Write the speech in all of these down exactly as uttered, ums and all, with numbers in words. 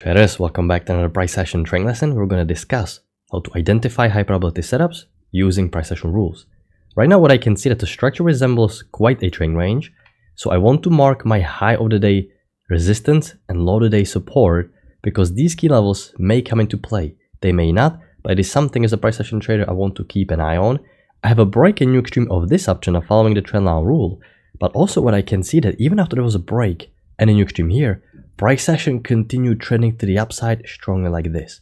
Traders, welcome back to another price action trading lesson. We're going to discuss how to identify high probability setups using price action rules. Right now, what I can see that the structure resembles quite a trading range, so I want to mark my high of the day resistance and low of the day support because these key levels may come into play. They may not, but it is something as a price action trader I want to keep an eye on. I have a break and new extreme of this option of following the trend line rule, but also what I can see that even after there was a break and a new extreme here, price action continued trending to the upside strongly like this.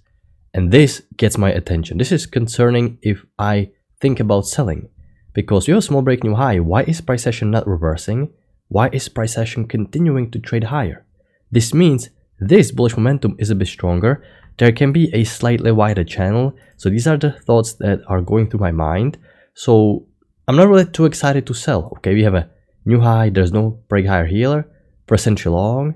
And this gets my attention. This is concerning if I think about selling. Because you have a small break new high, why is price action not reversing? Why is price action continuing to trade higher? This means this bullish momentum is a bit stronger. There can be a slightly wider channel. So these are the thoughts that are going through my mind. So I'm not really too excited to sell. Okay, we have a new high, there's no break higher here, first entry long.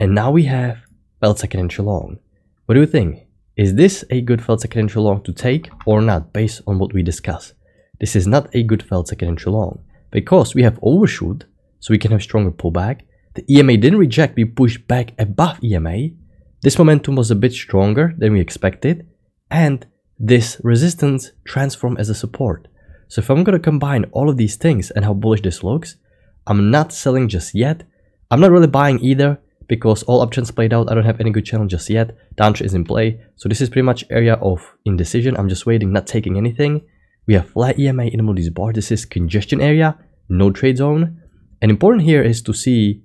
And now we have failed second entry long. What do you think? Is this a good failed second entry long to take or not based on what we discuss? This is not a good failed second entry long because we have overshoot, so we can have stronger pullback. The E M A didn't reject, we pushed back above E M A. This momentum was a bit stronger than we expected. And this resistance transformed as a support. So if I'm going to combine all of these things and how bullish this looks, I'm not selling just yet. I'm not really buying either, because all options played out. I don't have any good channel just yet. Downtrend is in play. So this is pretty much area of indecision. I'm just waiting, not taking anything. We have flat E M A in the Moody's bar. This is congestion area, no trade zone. And important here is to see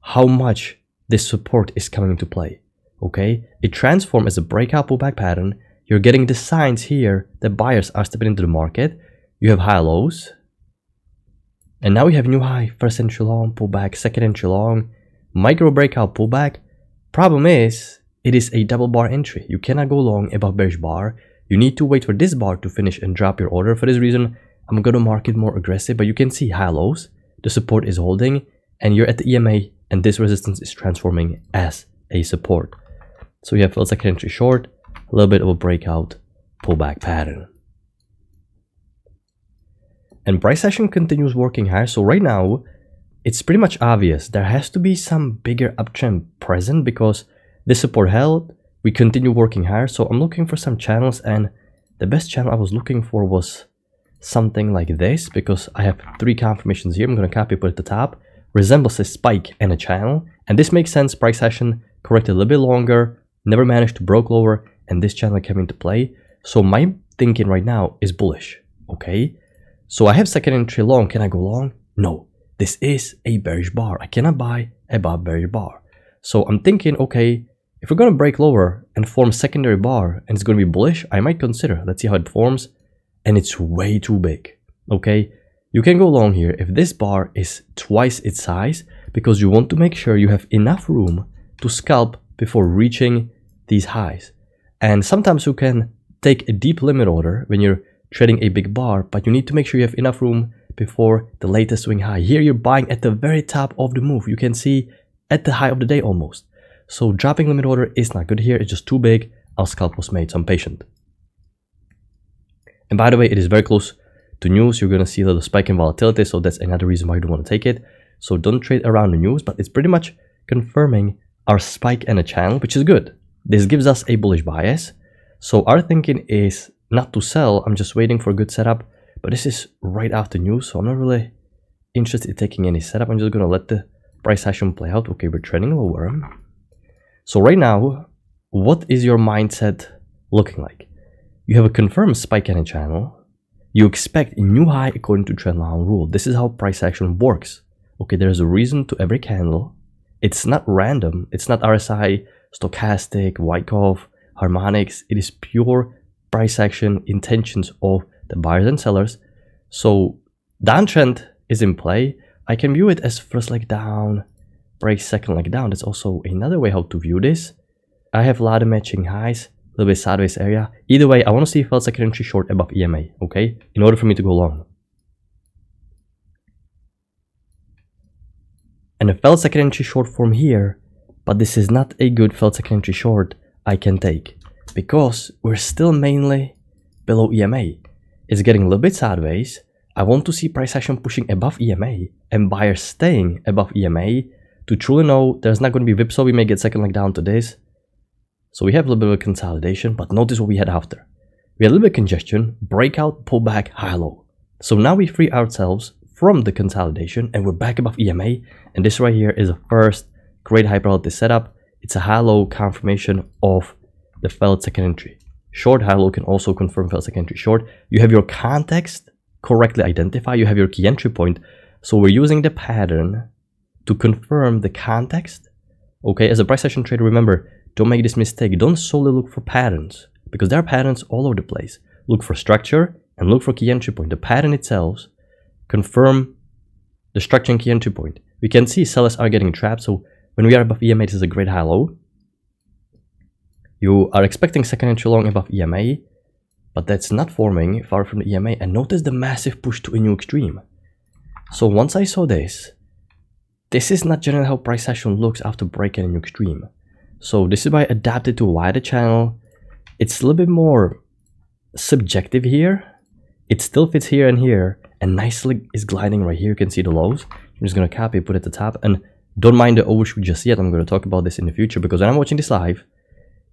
how much this support is coming into play. Okay, it transformed as a breakout pullback pattern. You're getting the signs here that buyers are stepping into the market. You have high lows. And now we have new high, first entry long, pullback, second entry long. Micro breakout pullback. Problem is, it is a double bar entry. You cannot go long above bearish bar. You need to wait for this bar to finish and drop your order. For this reason, I'm going to mark it more aggressive, but you can see high lows. The support is holding and you're at the E M A and this resistance is transforming as a support. So we have a second entry short, a little bit of a breakout pullback pattern. And price action continues working higher. So right now, it's pretty much obvious there has to be some bigger uptrend present because this support held, we continue working higher. So I'm looking for some channels, and the best channel I was looking for was something like this because I have three confirmations here. I'm going to copy, put at the top, resembles a spike and a channel, and this makes sense. Price action corrected a little bit longer, never managed to broke lower, and this channel came into play. So my thinking right now is bullish. Okay, so I have second entry long. Can I go long? No. This is a bearish bar. I cannot buy above bearish bar. So I'm thinking, okay, if we're going to break lower and form secondary bar and it's going to be bullish, I might consider. Let's see how it forms. And it's way too big. Okay, you can go long here if this bar is twice its size because you want to make sure you have enough room to scalp before reaching these highs. And sometimes you can take a deep limit order when you're trading a big bar, but you need to make sure you have enough room before the latest swing high. Here you're buying at the very top of the move. You can see at the high of the day almost. So dropping limit order is not good here. It's just too big. Our scalp was made, so I'm patient. And by the way, it is very close to news. You're going to see a little spike in volatility. So that's another reason why you don't want to take it. So don't trade around the news, but it's pretty much confirming our spike and a channel, which is good. This gives us a bullish bias. So our thinking is not to sell. I'm just waiting for a good setup. But this is right after news, so I'm not really interested in taking any setup. I'm just going to let the price action play out. Okay, we're trending lower. So right now, what is your mindset looking like? You have a confirmed spike in a channel. You expect a new high according to trend line rule. This is how price action works. Okay, there's a reason to every candle. It's not random. It's not R S I, stochastic, Wyckoff, harmonics. It is pure price action intentions of the buyers and sellers. So downtrend is in play. I can view it as first leg down, break second leg down. That's also another way how to view this. I have a lot of matching highs, a little bit sideways area. Either way, I want to see if I can entry short above E M A, okay, in order for me to go long. And a failed second entry short form here, but this is not a good failed second entry short I can take because we're still mainly below E M A. It's getting a little bit sideways. I want to see price action pushing above E M A and buyers staying above E M A to truly know there's not going to be V I P, so we may get second leg down to days. So we have a little bit of consolidation, but notice what we had after. We had a little bit of congestion, breakout, pullback, high-low. So now we free ourselves from the consolidation and we're back above E M A. And this right here is a first great hypervolatility setup. It's a high-low confirmation of the failed second entry. Short high-low can also confirm failed second entry short. You have your context correctly identified. You have your key entry point. So we're using the pattern to confirm the context. Okay, as a price action trader, remember, don't make this mistake. Don't solely look for patterns, because there are patterns all over the place. Look for structure and look for key entry point. The pattern itself confirm the structure and key entry point. We can see sellers are getting trapped. So when we are above E M A, this is a great high low. You are expecting second entry long above E M A, but that's not forming far from the E M A. And notice the massive push to a new extreme. So once I saw this, this is not generally how price action looks after breaking a new extreme. So this is why I adapted to a wider channel. It's a little bit more subjective here. It still fits here and here, and nicely is gliding right here. You can see the lows. I'm just gonna copy, put it at the top, and don't mind the overshoot just yet. I'm gonna talk about this in the future, because when I'm watching this live,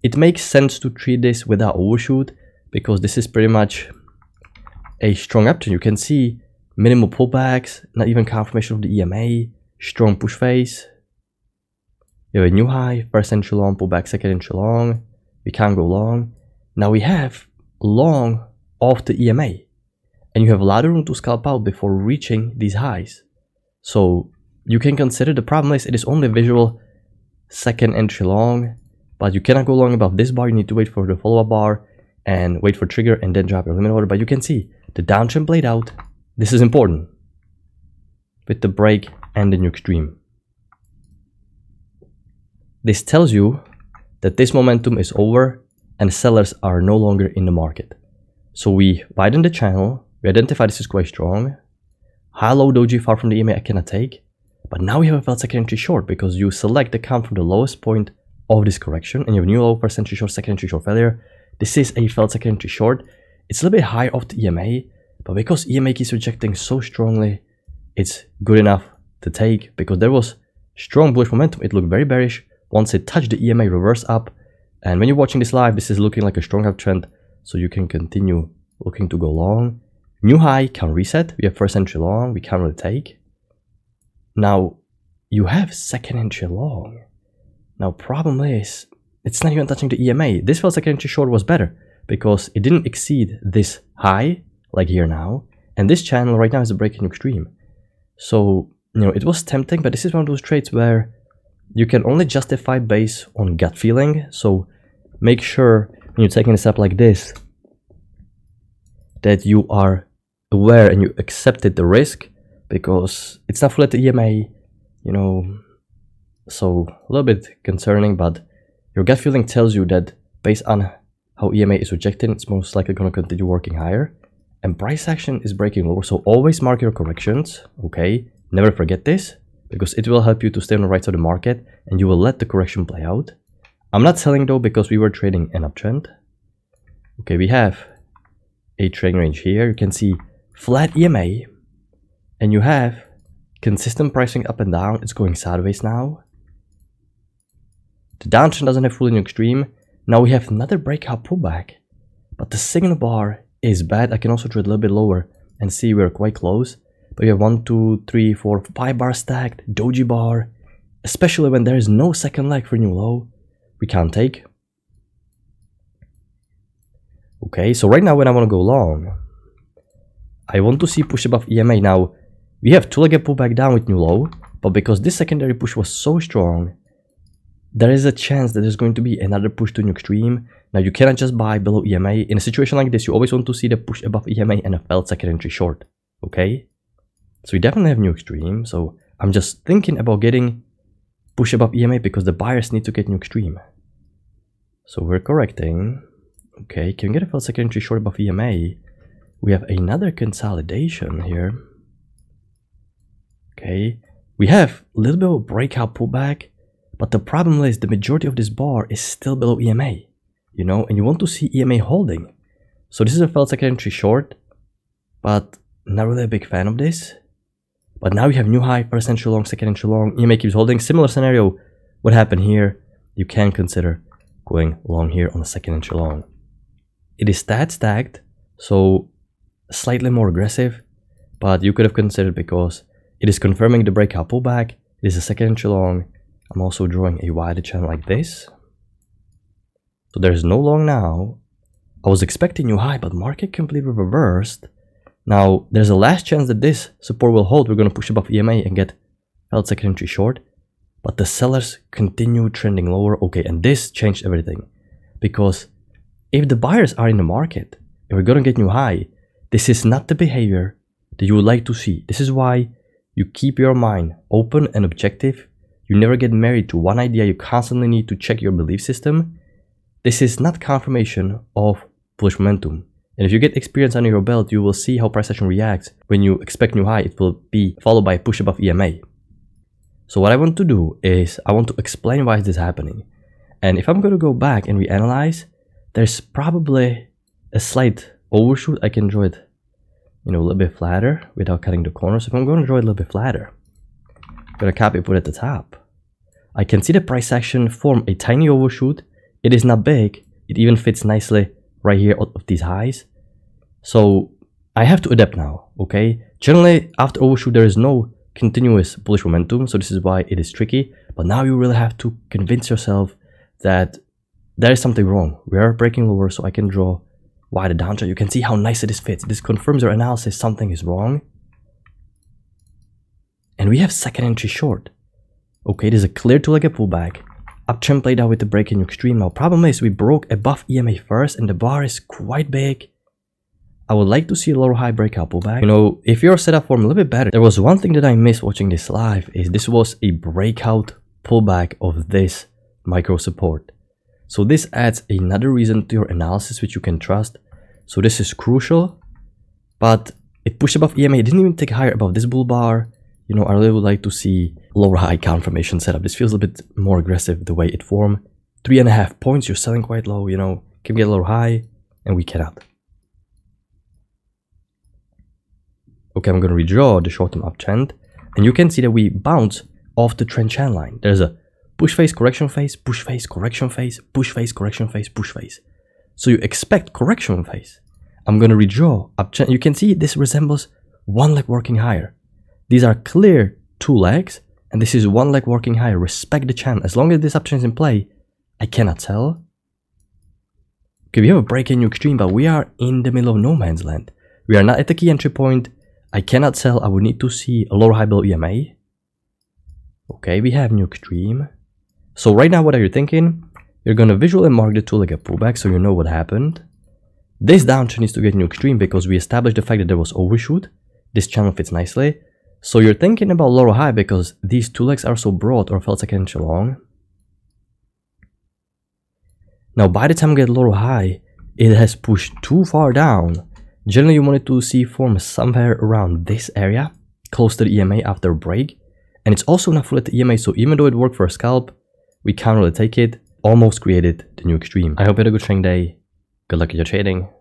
it makes sense to treat this without overshoot, because this is pretty much a strong uptrend. You can see minimal pullbacks, not even confirmation of the E M A, strong push phase. You have a new high, first entry long, pull back, second entry long. We can't go long. Now we have long off the E M A. And you have a lot of room to scalp out before reaching these highs. So you can consider the problem is it is only visual second entry long. But you cannot go long above this bar. You need to wait for the follow-up bar and wait for trigger and then drop your limit order. But you can see the downtrend played out. This is important with the break and the new extreme. This tells you that this momentum is over and sellers are no longer in the market. So we widen the channel, we identify this is quite strong. High low doji far from the E M A I cannot take, but now we have a failed second entry short because you select the count from the lowest point of this correction and you have new low, first entry short, second entry short failure. This is a failed second entry short. It's a little bit high off the E M A, but because E M A keeps rejecting so strongly, it's good enough to take because there was strong bullish momentum. It looked very bearish. Once it touched the E M A, reverse up. And when you're watching this live, this is looking like a strong uptrend. So you can continue looking to go long. New high can reset. We have first entry long. We can't really take. Now you have second entry long. Now problem is it's not even touching the E M A. This first second entry short was better because it didn't exceed this high like here now. And this channel right now is a breaking extreme. So, you know, it was tempting, but this is one of those trades where you can only justify based on gut feeling. So make sure when you're taking a step like this, that you are aware and you accepted the risk because it's not full at the E M A, you know, so a little bit concerning, but your gut feeling tells you that based on how E M A is rejecting, it's most likely going to continue working higher and price action is breaking lower. So always mark your corrections. Okay. Never forget this, because it will help you to stay on the right side of the market and you will let the correction play out. I'm not selling though because we were trading an uptrend. Okay, we have a trading range here. You can see flat E M A and you have consistent pricing up and down. It's going sideways now. The downtrend doesn't have fully new extreme. Now we have another breakout pullback, but the signal bar is bad. I can also trade a little bit lower and see we're quite close. But you have one, two, three, four, five bars stacked, doji bar, especially when there is no second leg for new low, we can't take. Okay, so right now when I want to go long, I want to see push above E M A. Now, we have two leg pull back down with new low, but because this secondary push was so strong, there is a chance that there's going to be another push to new extreme. Now, you cannot just buy below E M A. In a situation like this, you always want to see the push above E M A and a failed second entry short, okay? So we definitely have new extreme. So I'm just thinking about getting push above E M A because the buyers need to get new extreme. So we're correcting. Okay, can we get a failed second entry short above E M A? We have another consolidation here. Okay, we have a little bit of a breakout pullback, but the problem is the majority of this bar is still below E M A, you know, and you want to see E M A holding. So this is a failed second entry short, but not really a big fan of this. But now you have new high, first entry long, second entry long, E M A keeps holding. Similar scenario, what happened here? You can consider going long here on the second entry long. It is stat stacked, so slightly more aggressive, but you could have considered because it is confirming the breakout pullback. It is a second entry long. I'm also drawing a wider channel like this. So there's no long now. I was expecting new high, but market completely reversed. Now there's a last chance that this support will hold. We're going to push above E M A and get held second entry short, but the sellers continue trending lower. Okay, and this changed everything, because if the buyers are in the market and we're going to get new high, this is not the behavior that you would like to see. This is why you keep your mind open and objective. You never get married to one idea. You constantly need to check your belief system. This is not confirmation of bullish momentum. And if you get experience under your belt, you will see how price action reacts. When you expect new high, it will be followed by a push above E M A. So what I want to do is I want to explain why is this happening. And if I'm going to go back and reanalyze, there's probably a slight overshoot. I can draw it, you know, a little bit flatter without cutting the corners. If I'm going to draw it a little bit flatter, I'm going to copy and put it at the top. I can see the price action form a tiny overshoot. It is not big. It even fits nicely right here out of these highs. So I have to adapt now, okay? Generally, after overshoot, there is no continuous bullish momentum, so this is why it is tricky. But now you really have to convince yourself that there is something wrong. We are breaking lower, so I can draw wider down chart. You can see how nicely this fits. This confirms your analysis, something is wrong. And we have second entry short. Okay, it is a clear tool like a pullback. Uptrend played out with the break in extreme. Now problem is we broke above E M A first and the bar is quite big. I would like to see a lower high breakout pullback. You know, if your setup form a little bit better. There was one thing that I missed watching this live is this was a breakout pullback of this micro support. So this adds another reason to your analysis which you can trust. So this is crucial, but it pushed above E M A. It didn't even take higher above this bull bar. You know, I really would like to see lower high confirmation setup. This feels a bit more aggressive the way it formed. Three and a half points, you're selling quite low, you know, can get a lower high, and we cannot. Okay, I'm going to redraw the short-term uptrend, and you can see that we bounce off the trend channel line. There's a push phase, correction phase, push phase, correction phase, push phase, correction phase, push phase. So you expect correction phase. I'm going to redraw uptrend. You can see this resembles one leg working higher. These are clear two legs, and this is one leg working higher. Respect the channel. As long as this uptrend is in play, I cannot sell. Okay, we have a break in new extreme, but we are in the middle of no man's land. We are not at the key entry point. I cannot sell. I would need to see a lower high below E M A. Okay, we have new extreme. So right now, what are you thinking? You're going to visually mark the two leg like a pullback, so you know what happened. This downtrend needs to get new extreme because we established the fact that there was overshoot. This channel fits nicely. So you're thinking about lower high because these two legs are so broad or felt second inch long. Now by the time we get lower high, it has pushed too far down. Generally you wanted to see form somewhere around this area, close to the E M A after a break. And it's also not full at the E M A, so even though it worked for a scalp, we can't really take it. Almost created the new extreme. I hope you had a good trading day. Good luck with your trading.